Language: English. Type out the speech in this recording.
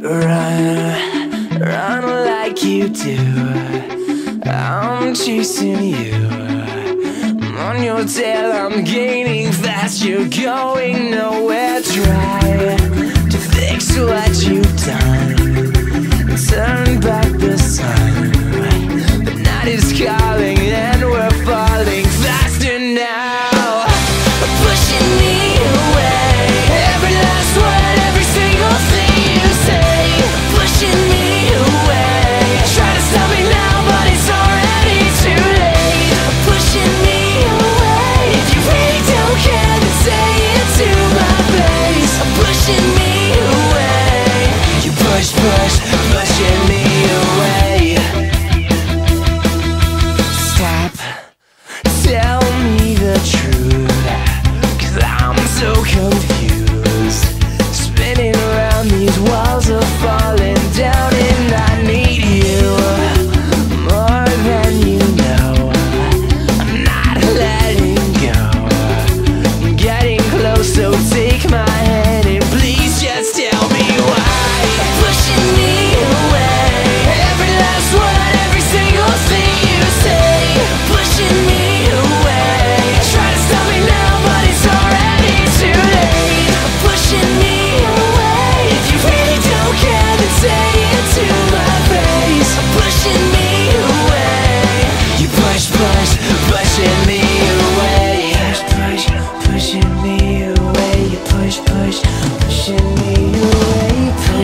Run, run like you do. I'm chasing you. I'm on your tail, I'm gaining fast. You're going nowhere. Try to fix what you've done. Turn back the sun. The night is calling and we're falling faster now. Pushing me away. Every last word, every single thing you say. Pushing me away. Try to stop me now, but it's already too late. Pushing me away. If you really don't care, then say it to my face. Pushing me away. You push, push, pushing me away. Stop, tell me the truth, 'cause I'm so cold.